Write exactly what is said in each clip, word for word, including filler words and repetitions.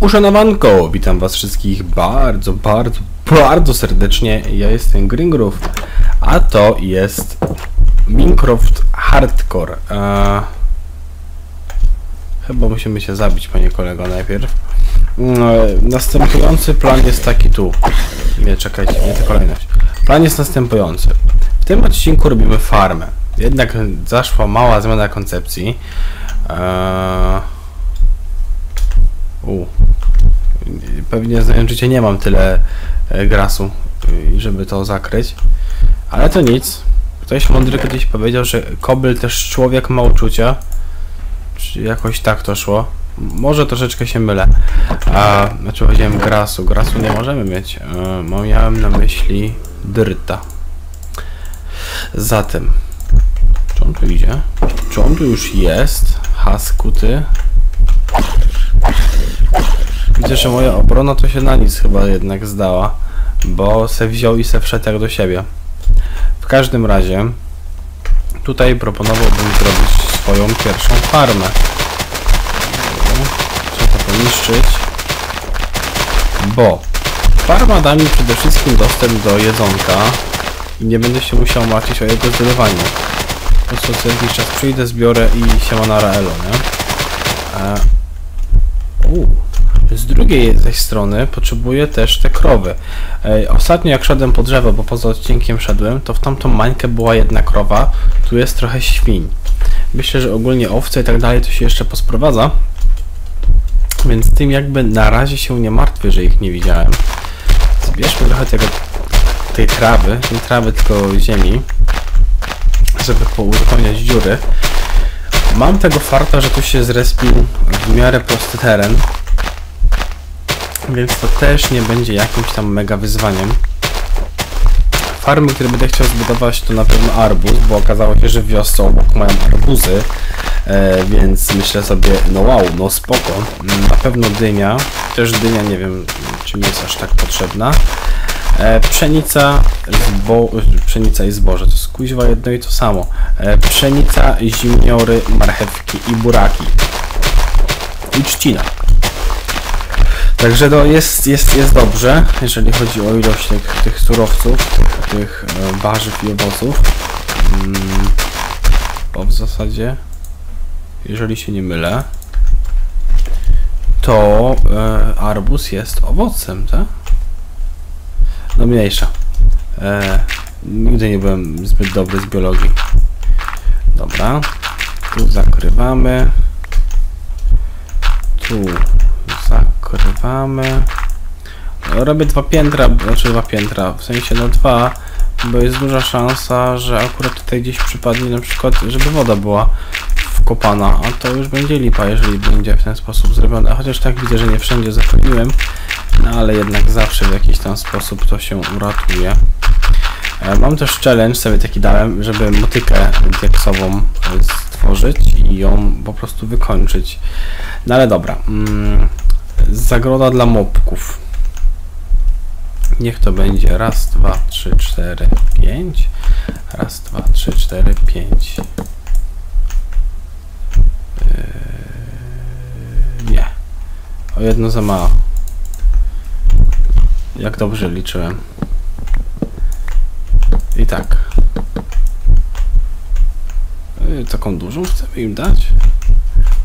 Uszanowanko, witam was wszystkich bardzo, bardzo, bardzo serdecznie. Ja jestem GreenGrove, a to jest Minecraft Hardcore. Eee, chyba musimy się zabić, panie kolego, najpierw. Eee, następujący plan jest taki tu. Nie, czekajcie, nie ta kolejność. Plan jest następujący. W tym odcinku robimy farmę. Jednak zaszła mała zmiana koncepcji. Eee, U. Pewnie znajomczycie nie mam tyle grasu, żeby to zakryć, ale to nic. Ktoś mądry kiedyś powiedział, że kobyl też człowiek ma uczucia, czy jakoś tak to szło. Może troszeczkę się mylę. A, znaczy powiedziałem grasu, grasu nie możemy mieć, bo miałem na myśli dyrta. Zatem, czy on tu idzie? Czy on tu już jest? Haskuty. Widzę, że moja obrona to się na nic chyba jednak zdała, bo se wziął i se wszedł jak do siebie. W każdym razie tutaj proponowałbym zrobić swoją pierwszą farmę. Trzeba to poniszczyć, bo farma da mi przede wszystkim dostęp do jedzonka i nie będę się musiał martwić o jego zdobywanie. Po prostu co jakiś czas przyjdę, zbiorę i siema na raelo, nie? U. Z drugiej tej strony potrzebuję też te krowy. E, ostatnio jak szedłem po drzewo, bo poza odcinkiem szedłem, to w tamtą mańkę była jedna krowa, tu jest trochę świń. Myślę, że ogólnie owce i tak dalej to się jeszcze posprowadza, więc tym jakby na razie się nie martwię, że ich nie widziałem. Zbierzmy trochę tego, tej trawy, nie trawy tylko ziemi, żeby uzupełniać dziury. Mam tego farta, że tu się zrespił w miarę prosty teren, więc to też nie będzie jakimś tam mega wyzwaniem. Farmy, które będę chciał zbudować, to na pewno arbuz, bo okazało się, że wiosną obok mają arbuzy, e, więc myślę sobie, no wow, no spoko. Na pewno dynia, też dynia, nie wiem, czy mi jest aż tak potrzebna. E, pszenica, zbo pszenica i zboże, to jest kuźwa jedno i to samo. E, pszenica, zimniory, marchewki i buraki. I trzcina. Także to jest, jest, jest dobrze, jeżeli chodzi o ilość tych, tych surowców, tych, tych warzyw i owoców. Hmm, bo w zasadzie, jeżeli się nie mylę, to e, arbuz jest owocem, tak? No mniejsza. E, nigdy nie byłem zbyt dobry z biologii. Dobra. Tu zakrywamy. Tu zakrywamy. Robię dwa piętra, znaczy dwa piętra, w sensie no dwa, bo jest duża szansa, że akurat tutaj gdzieś przypadnie na przykład, żeby woda była wkopana, a to już będzie lipa, jeżeli będzie w ten sposób zrobione. Chociaż tak widzę, że nie wszędzie zapomniałem. No ale jednak zawsze w jakiś tam sposób to się uratuje. E, mam też challenge, sobie taki dałem, żeby motykę diaksową stworzyć i ją po prostu wykończyć. No ale dobra. Mm, zagroda dla mopków. Niech to będzie raz, dwa, trzy, cztery, pięć. Raz, dwa, trzy, cztery, pięć. Yy, nie. O jedno za mało. Jak dobrze liczyłem. I tak. Yy, taką dużą chcemy im dać?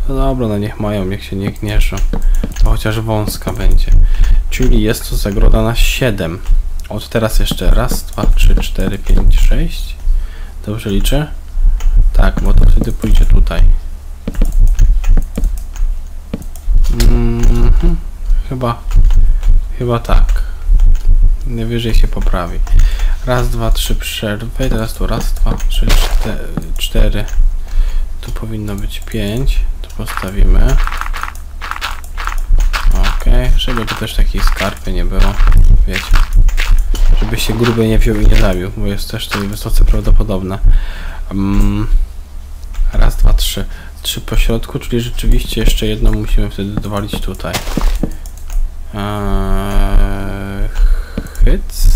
No dobra, no niech mają, niech się nie gnieszą. To chociaż wąska będzie. Czyli jest to zagroda na siedem. Od teraz jeszcze raz, dwa, trzy, cztery, pięć, sześć. Dobrze liczę? Tak, bo to wtedy pójdzie tutaj. Mm-hmm. Chyba. Chyba tak. Najwyżej się poprawi. Raz, dwa, trzy przerwy. Teraz tu raz, dwa, trzy, cztery, cztery. Tu powinno być pięć. Tu postawimy. Ok. Żeby tu też takiej skarpy nie było. Wiecie. Żeby się gruby nie wziął i nie zabił. Bo jest też to wysoce prawdopodobne. Um, raz, dwa, trzy. Trzy po środku, czyli rzeczywiście jeszcze jedno musimy wtedy dowalić tutaj. Eee, hyc.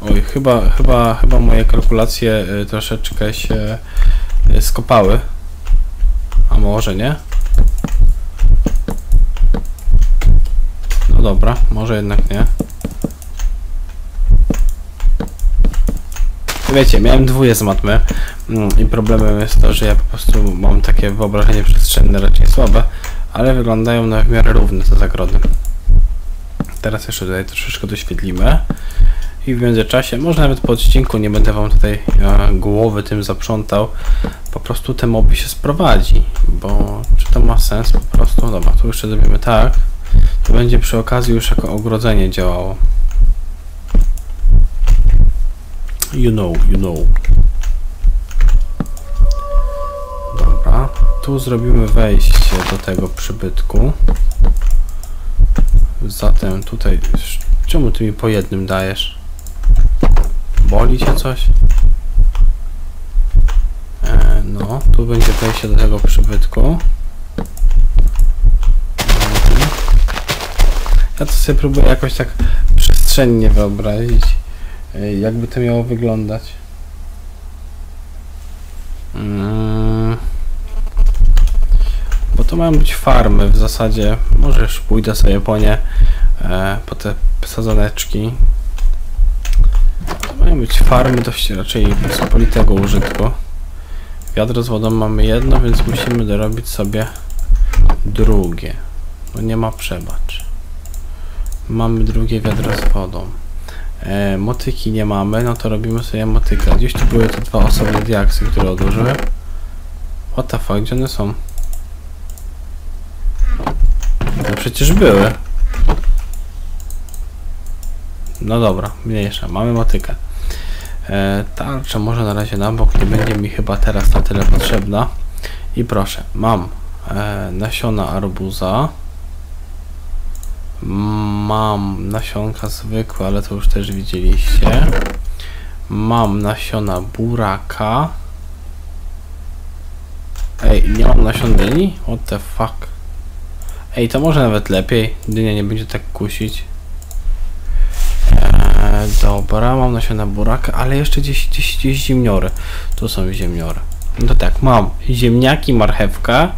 Oj, chyba, chyba, chyba moje kalkulacje troszeczkę się skopały. A może nie? dobra, może jednak nie. Wiecie, miałem dwóje z matmy i problemem jest to, że ja po prostu mam takie wyobrażenie przestrzenne raczej słabe, ale wyglądają na w miarę równe te zagrody. Teraz jeszcze tutaj troszeczkę doświetlimy i w międzyczasie, może nawet po odcinku, nie będę wam tutaj e, głowy tym zaprzątał, po prostu te moby się sprowadzi, bo czy to ma sens po prostu? Dobra, tu jeszcze zrobimy tak, to będzie przy okazji już jako ogrodzenie działało. You know, you know. Dobra, tu zrobimy wejście do tego przybytku. Zatem tutaj... Czemu ty mi po jednym dajesz? Boli cię coś? E, no, tu będzie wejście do tego przybytku. Ja to sobie próbuję jakoś tak przestrzennie wyobrazić. Jakby to miało wyglądać? Mm. Bo to mają być farmy w zasadzie. Może już pójdę sobie po nie, e, po te sadzoneczki. To mają być farmy dość raczej pospolitego użytku. Wiadro z wodą mamy jedno, więc musimy dorobić sobie drugie. No nie ma przebacz. Mamy drugie wiadro z wodą. E, motyki nie mamy, no to robimy sobie motyka. Gdzieś tu były te dwa osobne diaksy, które odłożyłem. What the fuck, gdzie one są? No przecież były. No dobra, mniejsza, mamy motykę. E, tarcza może na razie na bok, nie będzie mi chyba teraz na tyle potrzebna. I proszę, mam e, nasiona arbuza. Mam nasionka zwykłe, ale to już też widzieliście. Mam nasiona buraka. Ej, nie mam nasion dyni? What the fuck? Ej, to może nawet lepiej. Dynia nie będzie tak kusić. Eee, dobra, mam nasiona buraka, ale jeszcze gdzieś, gdzieś, gdzieś ziemniory. Tu są ziemniory. No to tak, mam ziemniaki, marchewka,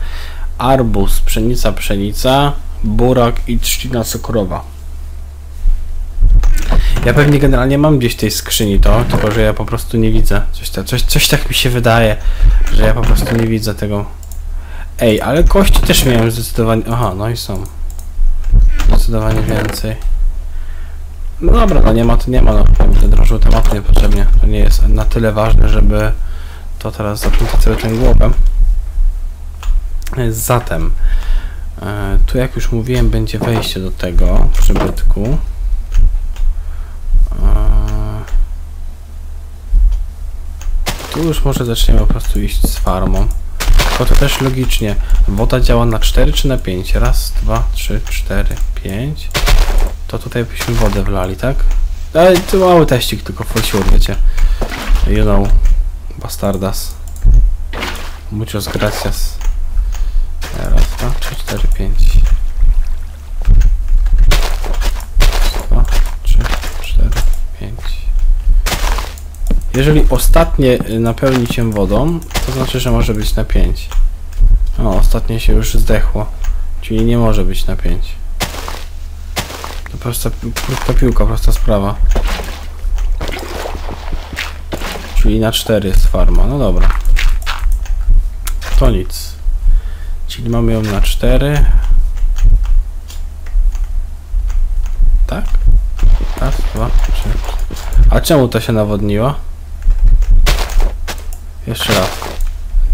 arbuz, pszenica, pszenica, burak i trzcina cukrowa. Ja pewnie generalnie mam gdzieś w tej skrzyni to, tylko że ja po prostu nie widzę. Coś, ta, coś, coś tak mi się wydaje, że ja po prostu nie widzę tego. Ej, ale kości też miałem zdecydowanie... Aha, no i są. Zdecydowanie więcej. No dobra, no nie ma, to nie ma. No, będę drążył temat niepotrzebnie. To nie jest na tyle ważne, żeby to teraz zaprzątać sobie tym głowę. Zatem... Tu, jak już mówiłem, będzie wejście do tego przybytku. Tu już może zaczniemy po prostu iść z farmą. Bo to też logicznie. Woda działa na cztery czy na pięć? Raz, dwa, trzy, cztery, pięć. To tutaj byśmy wodę wlali, tak? Ale to mały teścik tylko wchodziło, wiecie. You know, bastardas. Muchas gracias. Raz, dwa, trzy, cztery, pięć. Dwa, trzy, cztery, pięć. Jeżeli ostatnie napełni się wodą, to znaczy, że może być na pięć. O, ostatnie się już zdechło. Czyli nie może być na pięć. To prosta, prosta piłka, prosta sprawa. Czyli na cztery jest farma. No dobra. To nic. Czyli mamy ją na cztery. Tak? Raz, dwa, trzy. A czemu to się nawodniło? Jeszcze raz.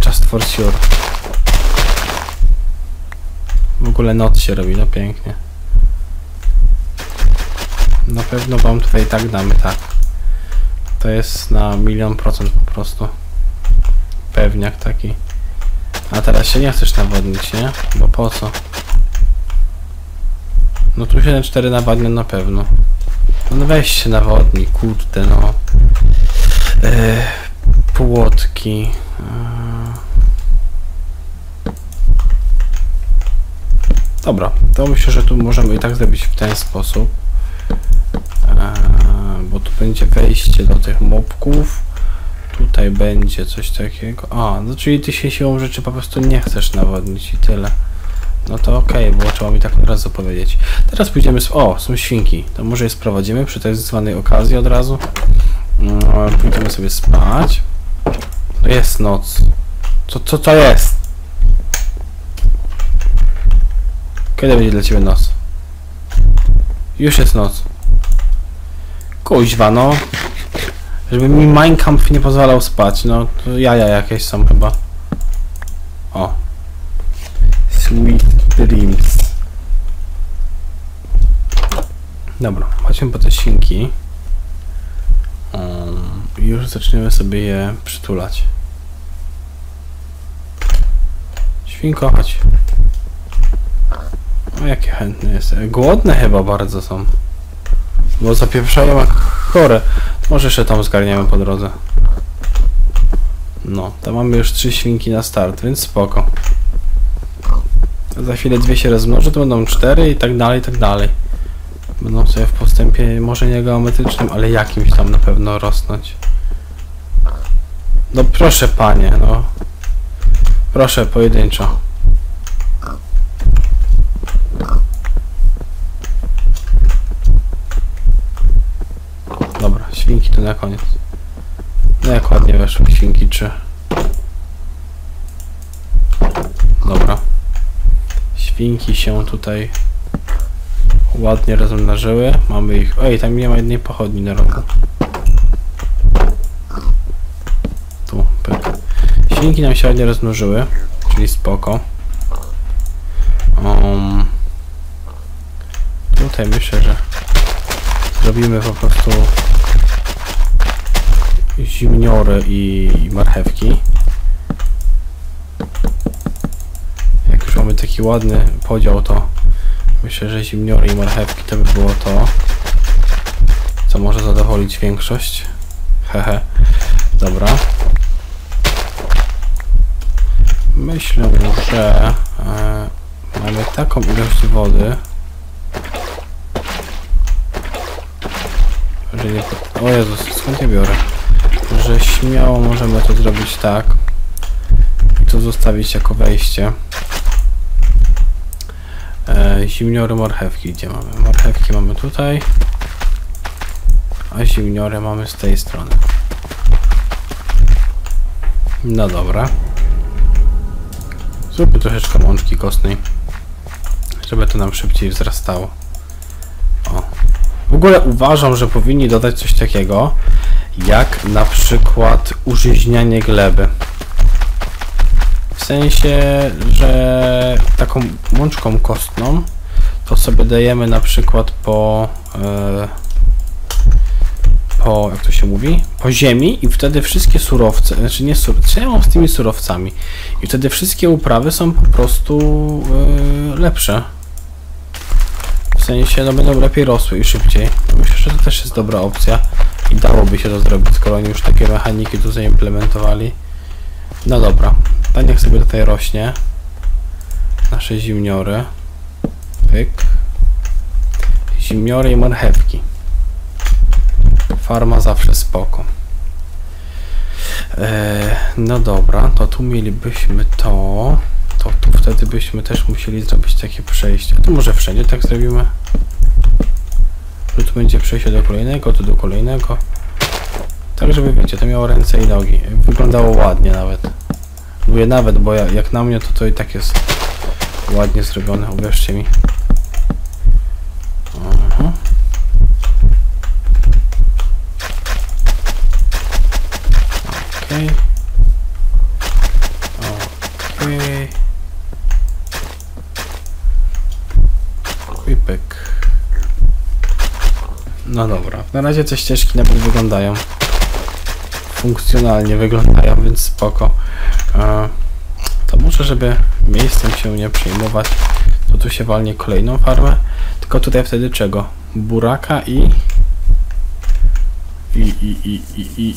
Just for sure. W ogóle noc się robi, no pięknie. Na pewno wam tutaj tak damy, tak. To jest na milion procent po prostu. Pewniak taki. A teraz się nie chcesz nawodnić, nie? Bo po co? No tu się na cztery nawadnię na pewno. No weź się nawodni, kurde no. Yy, płotki. Yy. Dobra, to myślę, że tu możemy i tak zrobić w ten sposób. Yy, bo tu będzie wejście do tych mopków. Tutaj będzie coś takiego. A, no czyli ty się siłą rzeczy po prostu nie chcesz nawodnić i tyle. No to okej, okay, było trzeba mi tak od razu powiedzieć. Teraz pójdziemy... Z... O, są świnki. To może je sprowadzimy przy tej zwanej okazji od razu. No, pójdziemy sobie spać. Jest noc. Co, co to jest? Kiedy będzie dla ciebie noc? Już jest noc. Kuźwa, no. Żeby mi Minecraft nie pozwalał spać. No, to jaja jakieś są chyba. O. Sweet dreams. Dobra, chodźmy po te świnki. Um, już zaczniemy sobie je przytulać. Świnko, chodź. O, jakie chętne jest. Głodne chyba bardzo są. Bo zapieprzają jak chore. Może jeszcze tam zgarniemy po drodze. No, tam mamy już trzy świnki na start, więc spoko. Za chwilę dwie się rozmnożą, to będą cztery i tak dalej, i tak dalej. Będą sobie w postępie, może nie geometrycznym, ale jakimś tam na pewno rosnąć. No proszę panie, no. Proszę, pojedynczo. Dobra, świnki to na koniec. No jak ładnie weszły świnki trzy. Dobra. Świnki się tutaj ładnie rozmnażyły. Mamy ich... Ej, tam nie ma jednej pochodni na rogu. Tu, pyk. Świnki nam się ładnie rozmnożyły, czyli spoko. Um, tutaj myślę, że zrobimy po prostu zimniory i marchewki. Jak już mamy taki ładny podział, to myślę, że zimniory i marchewki to by było to, co może zadowolić większość. Hehe. Dobra. Myślę, że e, mamy taką ilość wody, że nie... O Jezus, skąd ja biorę? Że śmiało możemy to zrobić tak i to zostawić jako wejście. E, zimniory, marchewki, gdzie mamy? Marchewki mamy tutaj, a zimniory mamy z tej strony. No dobra. Zróbmy troszeczkę mączki kostnej, żeby to nam szybciej wzrastało. O. W ogóle uważam, że powinni dodać coś takiego, jak na przykład użyźnianie gleby. W sensie, że taką mączką kostną to sobie dajemy na przykład po... Yy, po, jak to się mówi, po ziemi i wtedy wszystkie surowce, znaczy nie surowce, co ja mam z tymi surowcami i wtedy wszystkie uprawy są po prostu yy, lepsze. W sensie, no będą lepiej rosły i szybciej. Myślę, że to też jest dobra opcja i dałoby się to zrobić, skoro oni już takie mechaniki tu zaimplementowali. No dobra, tak jak sobie tutaj rośnie nasze zimniory. Pyk. Zimniory i marchewki. Farma zawsze spoko. Eee, no dobra, to tu mielibyśmy to. To tu wtedy byśmy też musieli zrobić takie przejście. To może wszędzie tak zrobimy. Tu, tu będzie przejście do kolejnego, tu do kolejnego. Tak, żeby wiecie, to miało ręce i nogi. Wyglądało ładnie nawet. Mówię nawet, bo ja, jak na mnie to to i tak jest ładnie zrobione, uwierzcie mi. Aha. Okej. Okej. Pipek. No dobra. Na razie te ścieżki nawet wyglądają. Funkcjonalnie wyglądają, więc spoko. To może, żeby miejscem się nie przejmować, to tu się walnie kolejną farmę. Tylko tutaj wtedy czego? Buraka i... I, i, i, i, i,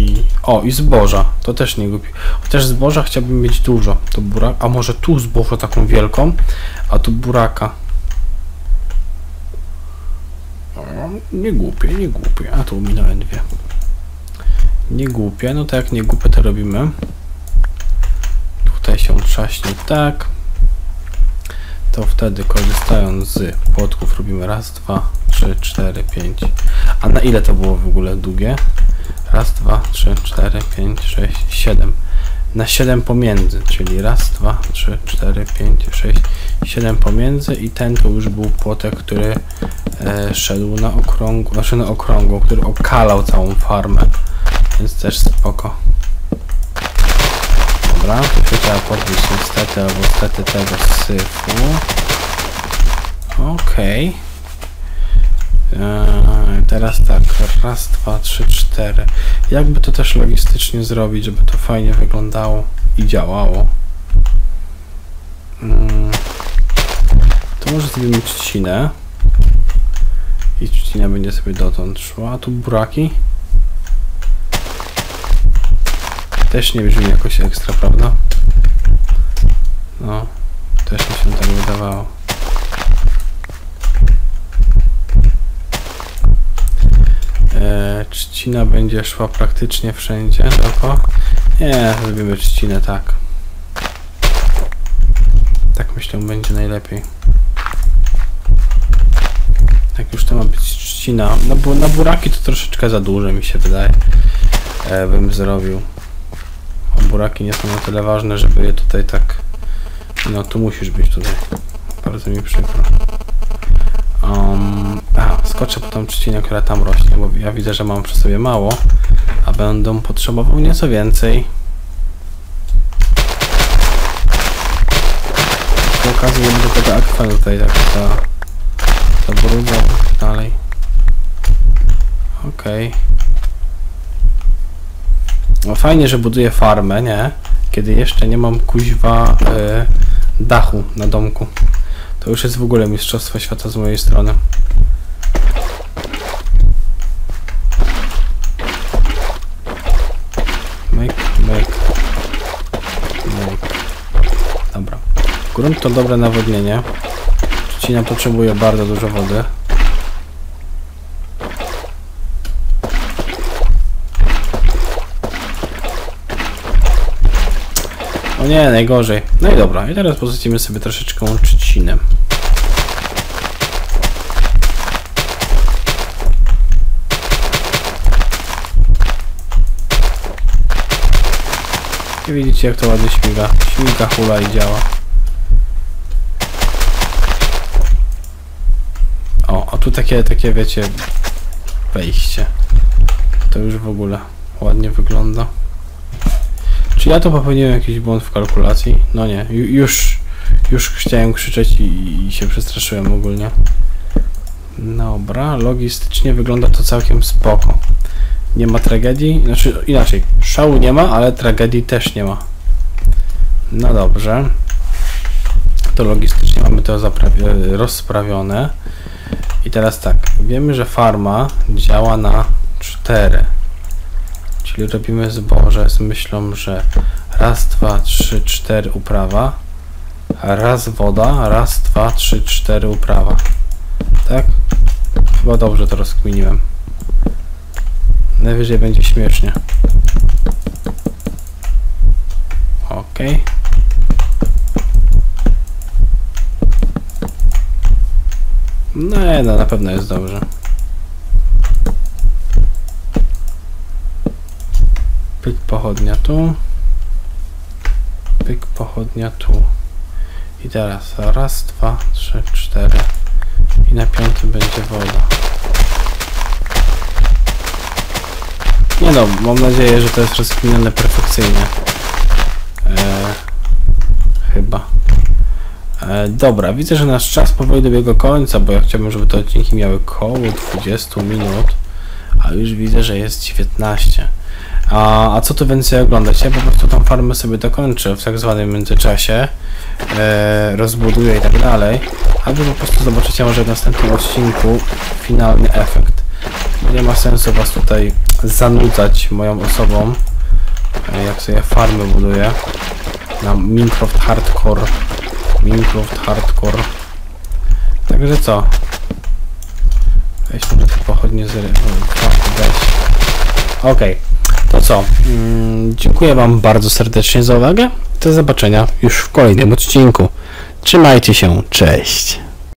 i... O, i zboża. To też nie głupi. Chociaż zboża chciałbym mieć dużo. To burak... A może tu zboża taką wielką, a tu buraka. O, nie głupie, nie głupie. A tu minąłem dwie. Nie głupie. No to jak nie głupie, to robimy. Tutaj się trzaśnie tak. to wtedy korzystając z płotków robimy raz, dwa, trzy, cztery, pięć. A na ile to było w ogóle długie? Raz, dwa, trzy, cztery, pięć, sześć, siedem. Na siedem pomiędzy, czyli raz, dwa, trzy, cztery, pięć, sześć, siedem pomiędzy i ten tu już był płotek, który e, szedł na okrągłą, znaczy na okrągłą, który okalał całą farmę, więc też spoko. Dobra, tu się trzeba podbić niestety, albo niestety tego syfu. Okej. Okay. Eee, teraz tak, raz, dwa, trzy, cztery. Jakby to też logistycznie zrobić, żeby to fajnie wyglądało i działało. Hmm. To może zrobimy trzcinę. I trzcina będzie sobie dotąd szła. A tu buraki. Też nie brzmi jakoś ekstra, prawda? No, też mi się tak wydawało. Trzcina będzie szła praktycznie wszędzie, tylko nie, zrobimy trzcinę tak. Tak myślę, będzie najlepiej. Tak już to ma być trzcina. No bo na buraki to troszeczkę za duże mi się wydaje, e, bym zrobił. A buraki nie są na tyle ważne, żeby je tutaj tak... No tu musisz być tutaj. Bardzo mi przykro. Um, a, skoczę po tą trzcinę, która tam rośnie, bo ja widzę, że mam przy sobie mało, a będę potrzebował nieco więcej. Przy okazji nie będę tego akwenu tutaj tak zabrudzał i tak dalej. Okej. Okay. No fajnie, że buduję farmę, nie? Kiedy jeszcze nie mam kuźwa yy, dachu na domku. To już jest w ogóle mistrzostwo świata z mojej strony. Myk, myk, myk. Dobra. Grunt to dobre nawodnienie. Trzcina potrzebuje bardzo dużo wody. O nie, najgorzej. No i dobra, i teraz pozycimy sobie troszeczkę trzcinę. I widzicie, jak to ładnie śmiga. Śmiga, hula i działa. O, a tu takie, takie wiecie, wejście. To już w ogóle ładnie wygląda. Czy ja to popełniłem jakiś błąd w kalkulacji? No nie, już, już chciałem krzyczeć i, i się przestraszyłem ogólnie. Dobra, logistycznie wygląda to całkiem spoko. Nie ma tragedii, znaczy inaczej, szału nie ma, ale tragedii też nie ma. No dobrze. To logistycznie mamy to rozprawione. I teraz tak, wiemy, że farma działa na cztery. Czyli robimy zboże z myślą, że raz, dwa, trzy, cztery uprawa, raz woda, raz, dwa, trzy, cztery uprawa. Tak? Chyba dobrze to rozkminiłem. Najwyżej będzie śmiesznie. Ok. No, no na pewno jest dobrze. Pyk pochodnia tu. Pyk pochodnia tu. I teraz raz, dwa, trzy, cztery. I na piątym będzie woda. Nie no, mam nadzieję, że to jest rozkminione perfekcyjnie. Eee, chyba. Eee, dobra, widzę, że nasz czas powoli dobiega końca, bo ja chciałbym, żeby te odcinki miały około dwudziestu minut. A już widzę, że jest dziewiętnaście. A, a co tu więcej oglądać? Ja po prostu tą farmę sobie dokończę w tak zwanym międzyczasie, e, rozbuduję i tak dalej, a wy po prostu zobaczycie może w następnym odcinku finalny efekt. Nie ma sensu was tutaj zanudzać moją osobą, e, jak sobie farmy buduję na Minecraft Hardcore. Minecraft Hardcore. Także co? Weź może te pochodnie z ryby. Okej. Okay. To co, dziękuję wam bardzo serdecznie za uwagę. Do zobaczenia już w kolejnym odcinku. Trzymajcie się, cześć!